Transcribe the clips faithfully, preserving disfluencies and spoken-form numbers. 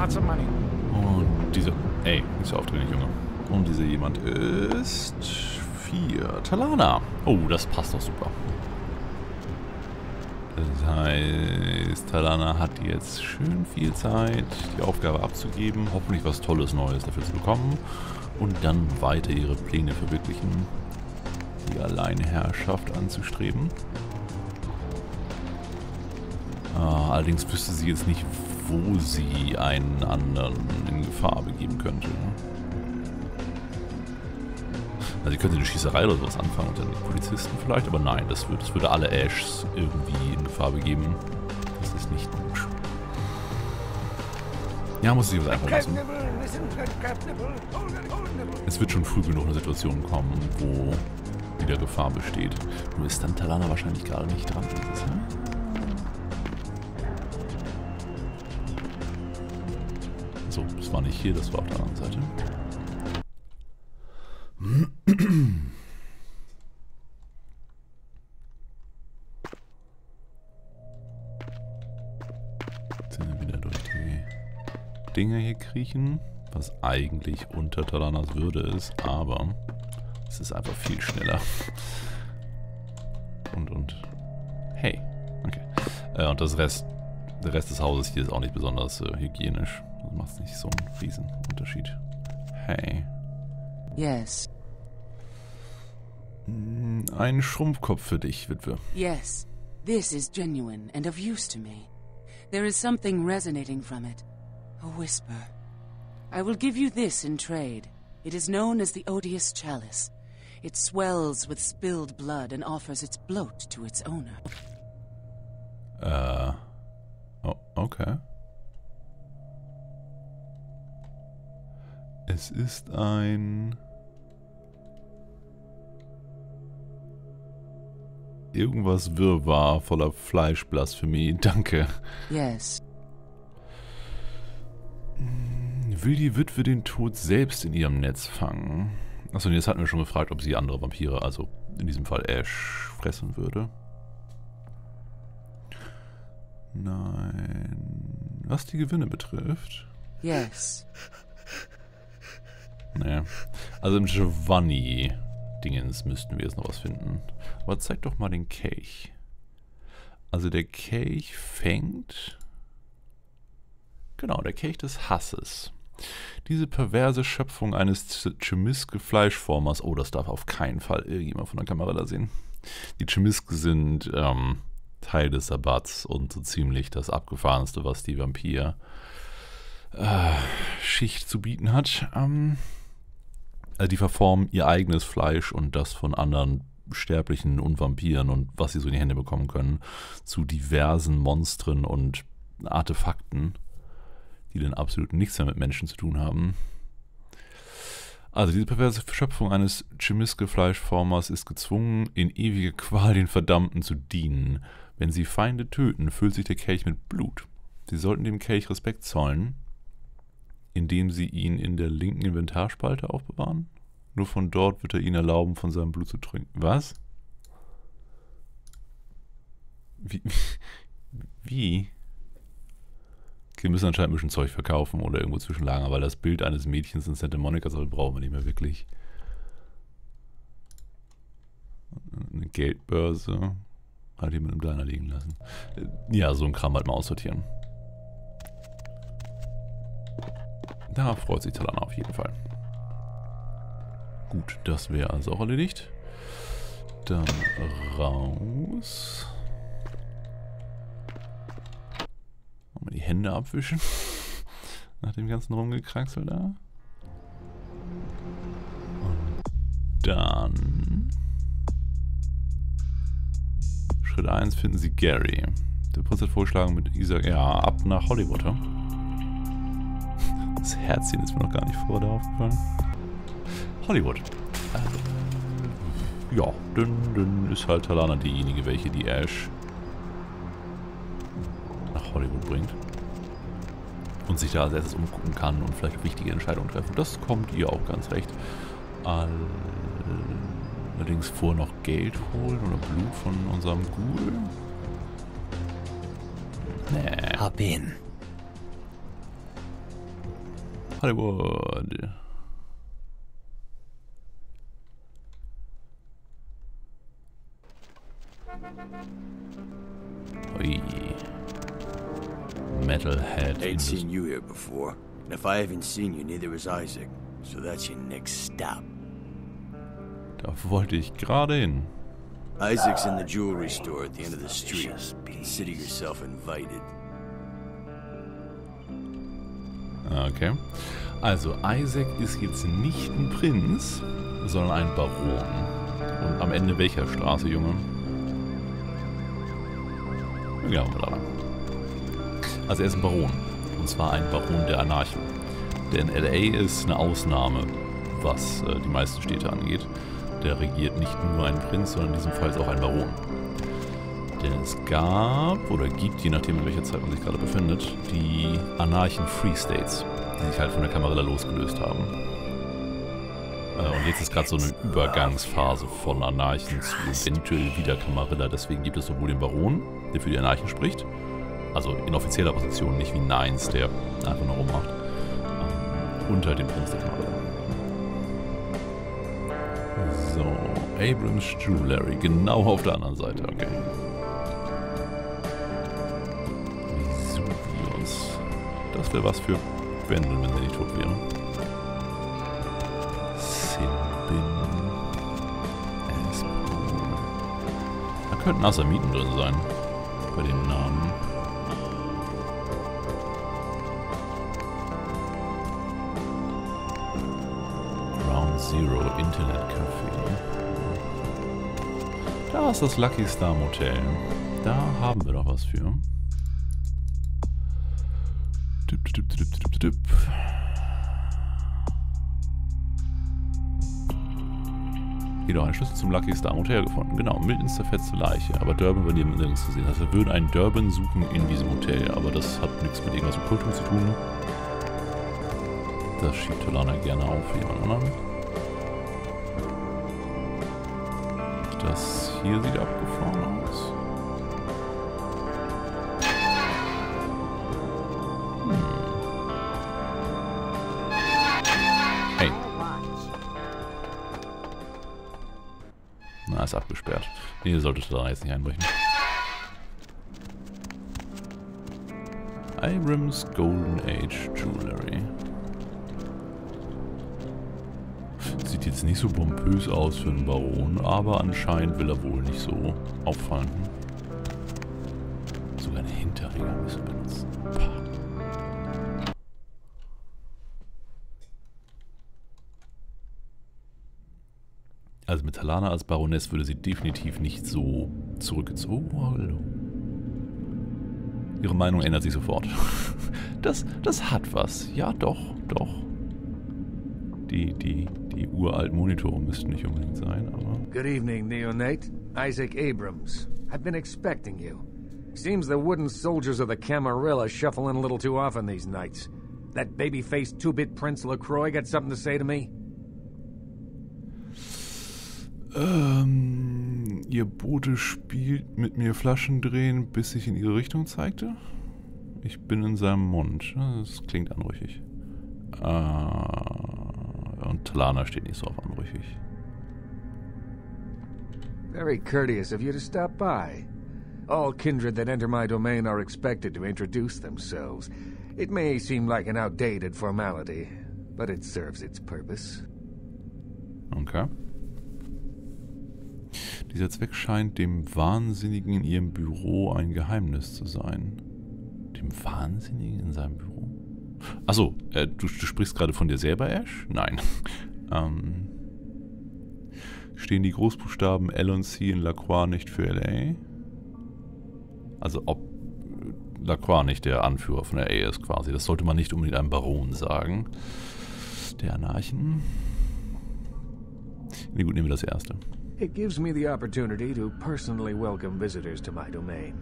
Lots of money. Und diese... Ey, nicht so aufdringlich, Junge. Und diese jemand ist... vier. Talana. Oh, das passt doch super. Das heißt, Talana hat jetzt schön viel Zeit, die Aufgabe abzugeben, hoffentlich was Tolles Neues dafür zu bekommen und dann weiter ihre Pläne verwirklichen, die Alleinherrschaft anzustreben. Ah, allerdings wüsste sie jetzt nicht, wo sie einen anderen in Gefahr begeben könnte. Also sie könnte eine Schießerei oder sowas anfangen unter den Polizisten vielleicht, aber nein, das würde, das würde alle Ashs irgendwie in Gefahr begeben. Das ist nicht gut. Ja, muss sie was einfach lassen. Es wird schon früh genug eine Situation kommen, wo wieder Gefahr besteht. Nur ist dann Talana wahrscheinlich gerade nicht dran. Das ist, ne? So, das war nicht hier, das war auf der anderen Seite. Jetzt sind wir wieder durch die Dinger hier kriechen, was eigentlich unter Talanas Würde ist, aber es ist einfach viel schneller. Und, und, hey, okay. Äh, und das Rest, der Rest des Hauses hier ist auch nicht besonders äh, hygienisch. Das macht nicht so einen riesen Unterschied. Hey. Yes. Ein Schrumpfkopf für dich, Witwe. Yes, this is genuine and of use to me. There is something resonating from it. A whisper. I will give you this in trade. It is known as the odious chalice. It swells with spilled blood and offers its bloat to its owner. Uh, oh, okay. Es ist ein... Irgendwas Wirrwarr voller Fleischblasphemie. Danke. Yes. Will die Witwe den Tod selbst in ihrem Netz fangen? Achso, jetzt hatten wir schon gefragt, ob sie andere Vampire, also in diesem Fall Ash, fressen würde. Nein. Was die Gewinne betrifft. Yes. Naja. Also im Giovanni... Dingens müssten wir jetzt noch was finden. Aber zeig doch mal den Kelch. Also der Kelch fängt... Genau, der Kelch des Hasses. Diese perverse Schöpfung eines Tzimisce-Fleischformers... Oh, das darf auf keinen Fall irgendjemand von der Camarilla sehen. Die Tzimisce sind ähm, Teil des Sabbats und so ziemlich das Abgefahrenste, was die Vampir-Schicht äh, zu bieten hat. Ähm... Also die verformen ihr eigenes Fleisch und das von anderen Sterblichen und Vampiren und was sie so in die Hände bekommen können, zu diversen Monstern und Artefakten, die dann absolut nichts mehr mit Menschen zu tun haben. Also diese perverse Schöpfung eines Tzimisce-Fleischformers ist gezwungen, in ewige Qual den Verdammten zu dienen. Wenn sie Feinde töten, füllt sich der Kelch mit Blut. Sie sollten dem Kelch Respekt zollen, indem sie ihn in der linken Inventarspalte aufbewahren. Nur von dort wird er ihnen erlauben, von seinem Blut zu trinken. Was? Wie? Wie? Wir müssen anscheinend ein bisschen Zeug verkaufen oder irgendwo zwischenlagern, weil das Bild eines Mädchens in Santa Monica soll, brauchen wir nicht mehr wirklich. Eine Geldbörse. Hat jemand im Diner liegen lassen. Ja, so ein Kram halt mal aussortieren. Da freut sich Talana auf jeden Fall. Gut, das wäre also auch erledigt. Dann raus. Mal die Hände abwischen. Nach dem ganzen Rumgekraxel da. Und dann... Schritt eins finden Sie Gary. Der Prinz hat vorgeschlagen mit Isaac... Ja, ab nach Hollywood, ja? Das Herzchen ist mir noch gar nicht vor da aufgefallen. Hollywood. Äh, ja, dann, dann ist halt Talana diejenige, welche die Ash nach Hollywood bringt. Und sich da als erstes umgucken kann und vielleicht wichtige Entscheidungen treffen. Das kommt ihr auch ganz recht. Allerdings vor noch Geld holen oder Blut von unserem Ghoul. Nee. Hab ihn. Hollywood. Oi. Metalhead. I ain't seen you here before. And if I haven't seen you, neither is Isaac. So that's your next stop. Da wollte ich gerade hin. Isaac's in the jewelry store at the end of the street. Consider yourself invited. Okay. Also Isaac ist jetzt nicht ein Prinz, sondern ein Baron. Und am Ende welcher Straße, Junge? Ja, da. Also er ist ein Baron. Und zwar ein Baron der Anarcho. Denn L A ist eine Ausnahme, was äh, die meisten Städte angeht. Der regiert nicht nur ein Prinz, sondern in diesem Fall ist auch ein Baron. Denn es gab, oder gibt, je nachdem in welcher Zeit man sich gerade befindet, die anarchen Free States, die sich halt von der Camarilla losgelöst haben. Äh, und jetzt ist gerade so eine Übergangsphase von Anarchen zu eventuell wieder Camarilla. Deswegen gibt es sowohl den Baron, der für die Anarchen spricht, also in offizieller Position, nicht wie Nines, der einfach nur rummacht, äh, unter dem Prinz der Camarilla. So, Abrams Jewelry, genau auf der anderen Seite, okay. Das wäre was für Bändel, wenn der nicht tot wäre. Sinbin. Espo. Da könnten Asamiten drin sein. Bei den Namen. Ground Zero Internet Café. Da ist das Lucky Star Motel. Da haben wir doch was für. Hier doch einen Schlüssel zum Lucky Star Motel gefunden. Genau, mit ins zerfetzte Leiche. Aber Durban war nirgends zu sehen. Also wir würden einen Durban suchen in diesem Hotel. Aber das hat nichts mit irgendwas mit Kultur zu tun. Das schiebt Talana gerne auf für jemand anderen. Das hier sieht abgefahren aus. Abgesperrt. Nee, ihr solltet da jetzt nicht einbrechen. Irim's Golden Age Jewelry. Sieht jetzt nicht so pompös aus für einen Baron, aber anscheinend will er wohl nicht so auffallen. Sogar eine Hinterräger müssen wir benutzen. Also mit Talana als Baroness würde sie definitiv nicht so zurückgezogen. Oh, hallo. Ihre Meinung ändert sich sofort. Das, das hat was. Ja, doch, doch. Die, die, die uralten Monitore müssten nicht unbedingt sein, aber... Good evening, Neonate. Isaac Abrams. I've been expecting you. Seems the wooden soldiers of the Camarilla shuffle in a little too often these nights. That baby-faced two-bit Prince Lacroix got something to say to me? Ähm, ihr Bote spielt mit mir Flaschen drehen, bis ich in ihre Richtung zeigte? Ich bin in seinem Mund. Das klingt anrüchig. Äh, und Talana steht nicht so auf anrüchig. Very courteous of you to stop by. All kindred that enter my domain are expected to introduce themselves. It may seem like an outdated formality, but it serves its purpose. Okay. Dieser Zweck scheint dem Wahnsinnigen in ihrem Büro ein Geheimnis zu sein. Dem Wahnsinnigen in seinem Büro? Achso, äh, du, du sprichst gerade von dir selber, Ash? Nein. ähm, stehen die Großbuchstaben L und C in Lacroix nicht für L A? Also ob Lacroix nicht der Anführer von L A ist quasi. Das sollte man nicht unbedingt einem Baron sagen. Der Anarchen. Nee, gut, nehmen wir das erste. It gives me the opportunity to personally welcome visitors to my domain.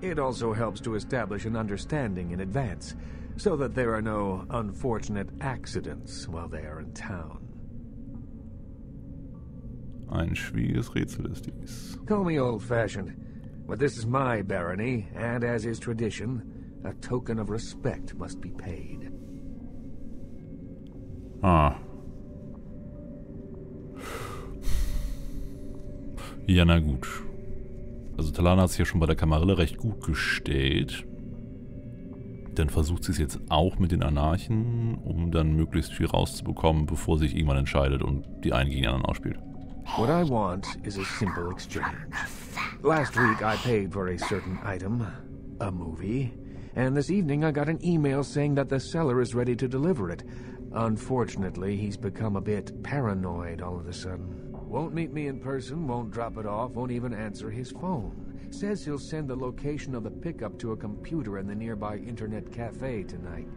It also helps to establish an understanding in advance, so that there are no unfortunate accidents while they are in town. Ein schwieriges Rätsel ist dies. Call me old-fashioned, but this is my barony, and as is tradition, a token of respect must be paid. Ah. Ja, na gut. Also Talana hat es ja schon bei der Camarilla recht gut gestellt. Dann versucht sie es jetzt auch mit den Anarchen, um dann möglichst viel rauszubekommen, bevor sie sich irgendwann entscheidet und die einen gegen die anderen ausspielt. What I want is a simple exchange. Last week I paid for a certain item, a movie, and this evening I got an email saying that the seller is ready to deliver it. Unfortunately, he's become a bit paranoid all of a sudden. Won't meet me in person, won't drop it off, won't even answer his phone. Says he'll send the location of the pickup to a computer in the nearby internet cafe tonight.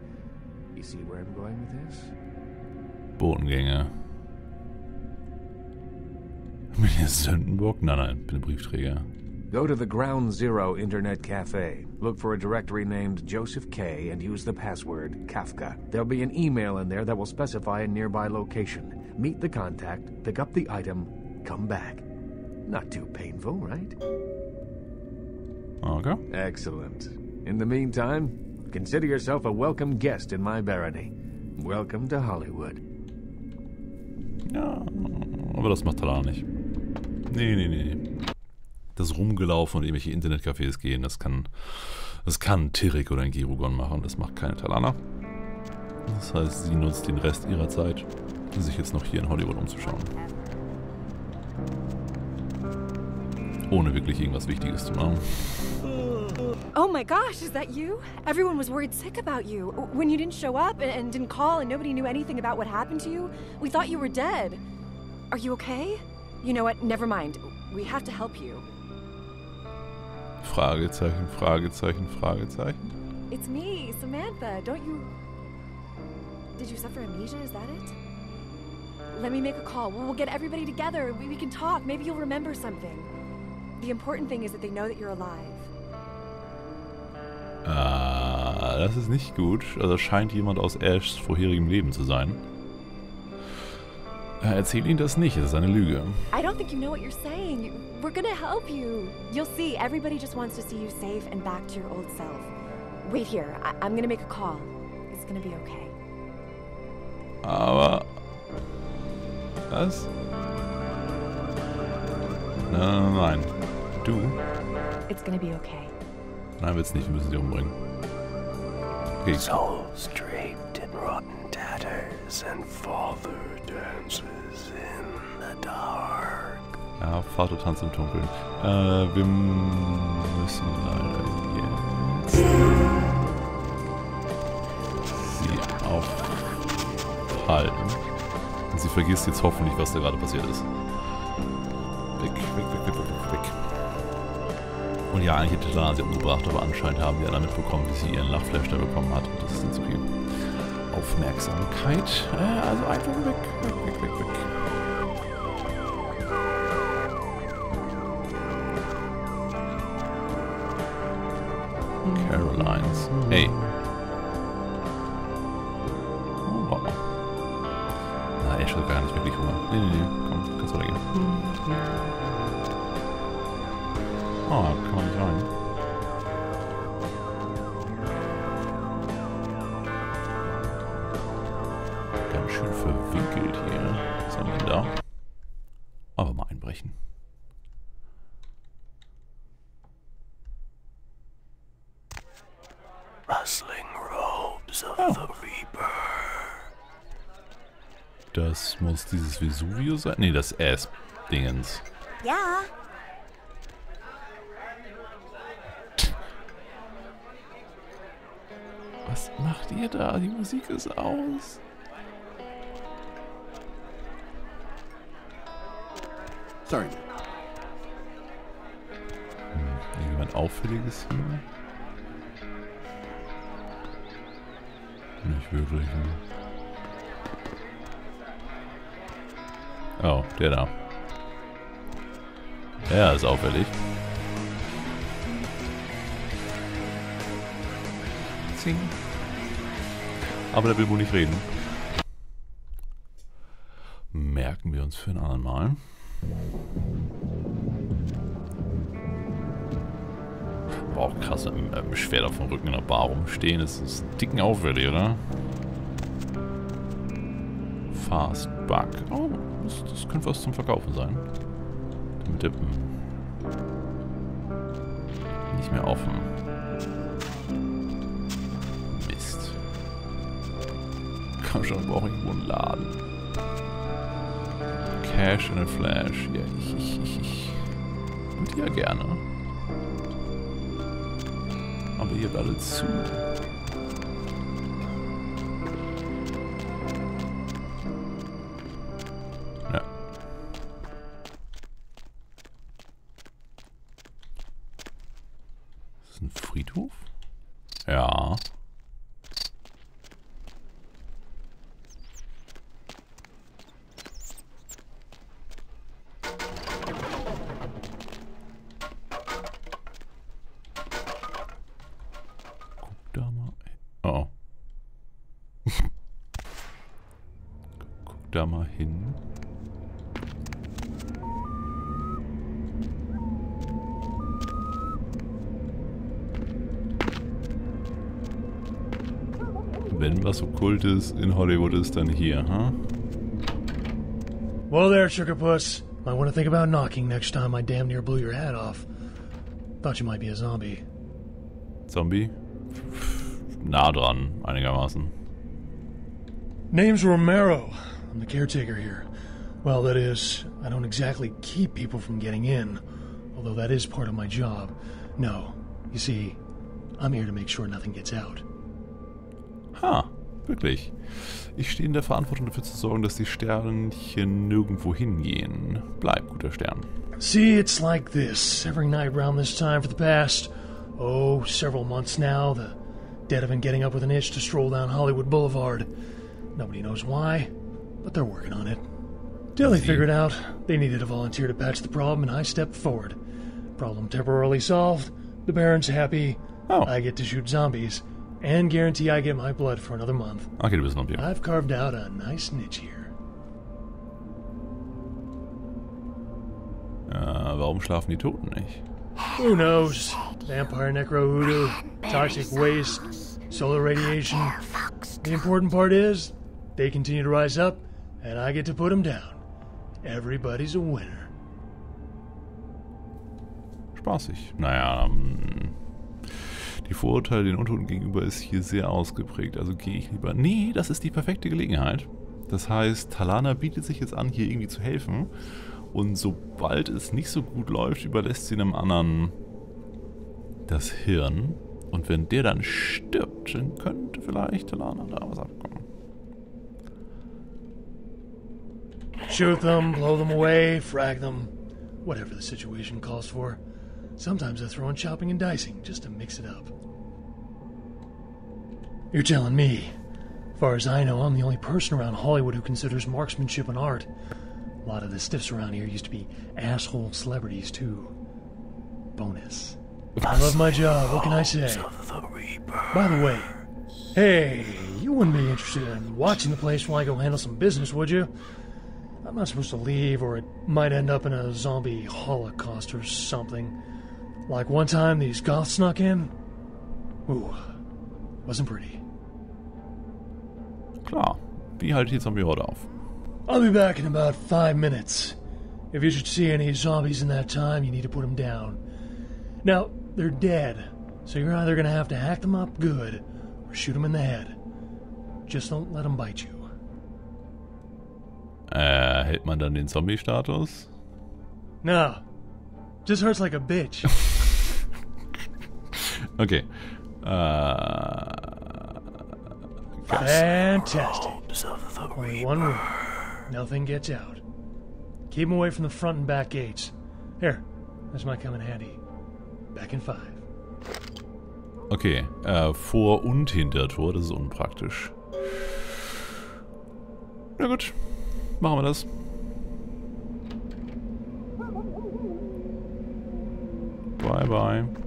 You see where I'm going with this? Botengänge. Sündenbock? Nein, nein, bin ein Briefträger. Go to the Ground Zero Internet Café. Look for a directory named Joseph K. and use the password Kafka. There'll be an email in there that will specify a nearby location. Meet the contact, pick up the item, come back. Not too painful, right? Okay. Excellent. In the meantime, consider yourself a welcome guest in my barony. Welcome to Hollywood. Ja, aber das macht Talana nicht. Nee, nee, nee. Das Rumgelaufen und irgendwelche Internetcafés gehen, das kann das kann ein Tirik oder ein Girugon machen. Das macht keine Talana. Das heißt, sie nutzt den Rest ihrer Zeit, sich jetzt noch hier in Hollywood umzuschauen. Ohne wirklich irgendwas Wichtiges zu machen. Oh my gosh, is that you? Everyone was worried sick about you. When you didn't show up and didn't call and nobody knew anything about what happened to you, we thought you were dead. Are you okay? You know what, never mind. We have to help you. Fragezeichen, Fragezeichen, Fragezeichen. It's me, Samantha. Don't you... Did you suffer amnesia, is that it? Let me make a call. We'll get everybody together. We, we can talk. Maybe you'll remember something. The important thing is that they know that you're alive. Ah, das ist nicht gut. Also scheint jemand aus Ashs vorherigem Leben zu sein. Erzähl ihnen das nicht, es ist eine Lüge. I don't think you know what you're saying. We're gonna help you. You'll see, everybody just wants to see you safe and back to your old self. Wait here, I I'm gonna make a call. It's gonna be okay. Aber... Was? Nein, nein, nein. Du? It's gonna be okay. Nein, wird's nicht. Wir müssen sie umbringen. Okay. Soul draped in rotten tatters and father dances in the dark. Ja, Vater tanzt im Dunkeln. Äh, wir müssen leider jetzt sie aufhalten. Und sie vergisst jetzt hoffentlich, was da gerade passiert ist. Weg, weg, weg, weg, weg, weg. Und ja, eigentlich hätte Talana sie umgebracht, aber anscheinend haben wir alle mitbekommen, wie sie ihren Lachflash da bekommen hat. Und das ist dann zu viel Aufmerksamkeit. Äh, also einfach weg, weg, weg, weg, weg. Carolines. Hey. Oh, warte mal. Na, Ash hat gar nicht wirklich Hunger. Nee, nee, nee. Komm, kannst weitergehen. Ah, oh, kann man nicht rein. Ganz schön verwinkelt hier. Was haben wir denn da? Aber mal einbrechen. Rustling robes of oh. the Reaper. Das muss dieses Vesuvio sein? Nee, das Ass-Dingens. Ja. Was macht ihr da? Die Musik ist aus. Sorry. Hm, irgendjemand Auffälliges hier? Nicht wirklich. Ne? Oh, der da. Der ist auffällig. Zing. Aber der will wohl nicht reden. Merken wir uns für ein andermal. War auch krass, mit einem Schwert auf dem Rücken in der Bar rumstehen. Das ist dicken auffällig, oder? Fast Bug. Oh, das, das könnte was zum Verkaufen sein. Mit Dippen. Nicht mehr offen. Mist. Komm schon, wir brauchen irgendwo einen Laden. Cash in the Flash. Ja, ich, ich, ich, ich. Würde ja gerne. Aber ihr habt alle zu. Friedhof? Ja. Guck da mal. Oh. Guck da mal hin. Wenn was Okkultes in Hollywood ist, dann hier, huh? Well there, sugar puss. Might want to think about knocking next time I damn near blew your head off. Thought you might be a zombie. Zombie? Nah dran, einigermaßen. Name's Romero. I'm the caretaker here. Well, that is, I don't exactly keep people from getting in, although that is part of my job. No, you see, I'm here to make sure nothing gets out. Ah, wirklich. Ich stehe in der Verantwortung dafür zu sorgen, dass die Sternchen nirgendwo hingehen. Bleib, guter Stern. See, it's like this. Every night around this time for the past, oh, several months now, the dead have been getting up with an itch to stroll down Hollywood Boulevard. Nobody knows why, but they're working on it. Till they figured out they needed a volunteer to patch the problem, and I stepped forward. Problem temporarily solved, the Baron's happy, oh. I get to shoot zombies. And guarantee I get my blood for another month. Okay, du bist ein Vampir. I've carved out a nice niche here. Uh, warum schlafen die Toten nicht? Who knows? Vampire necro-hoodoo, toxic waste, solar radiation. The important part is, they continue to rise up, and I get to put them down. Everybody's a winner. Spaßig. Naja, um die Vorurteile den Untoten gegenüber ist hier sehr ausgeprägt, also gehe ich lieber... Nee, das ist die perfekte Gelegenheit. Das heißt, Talana bietet sich jetzt an, hier irgendwie zu helfen. Und sobald es nicht so gut läuft, überlässt sie einem anderen das Hirn. Und wenn der dann stirbt, dann könnte vielleicht Talana da was abkommen. Shoot them, blow them away, frag them. Whatever the situation calls for. Sometimes I throw in chopping and dicing, just to mix it up. You're telling me. As far as I know, I'm the only person around Hollywood who considers marksmanship an art. A lot of the stiffs around here used to be asshole celebrities, too. Bonus. I love my job, what can I say? By the way, hey, you wouldn't be interested in watching the place while I go handle some business, would you? I'm not supposed to leave, or it might end up in a zombie holocaust or something. Like one time these goths snuck in. Ooh, wasn't pretty. Klar, wie haltet ihr Zombie Horde auf? I'll be back in about five minutes. If you should see any zombies in that time, you need to put them down. Now, they're dead, so you're either going to have to hack them up good, or shoot them in the head. Just don't let them bite you. Äh, hält man dann den Zombie-Status? No. Just hurts like a bitch. Okay. Äh. Fantastic. Only one room. Nothing gets out. Keep them away from the front and back gates. Here, this might come in handy. Back in five. Okay, äh, Vor- und Hintertor, das ist unpraktisch. Na gut. Machen wir das. Bye, bye.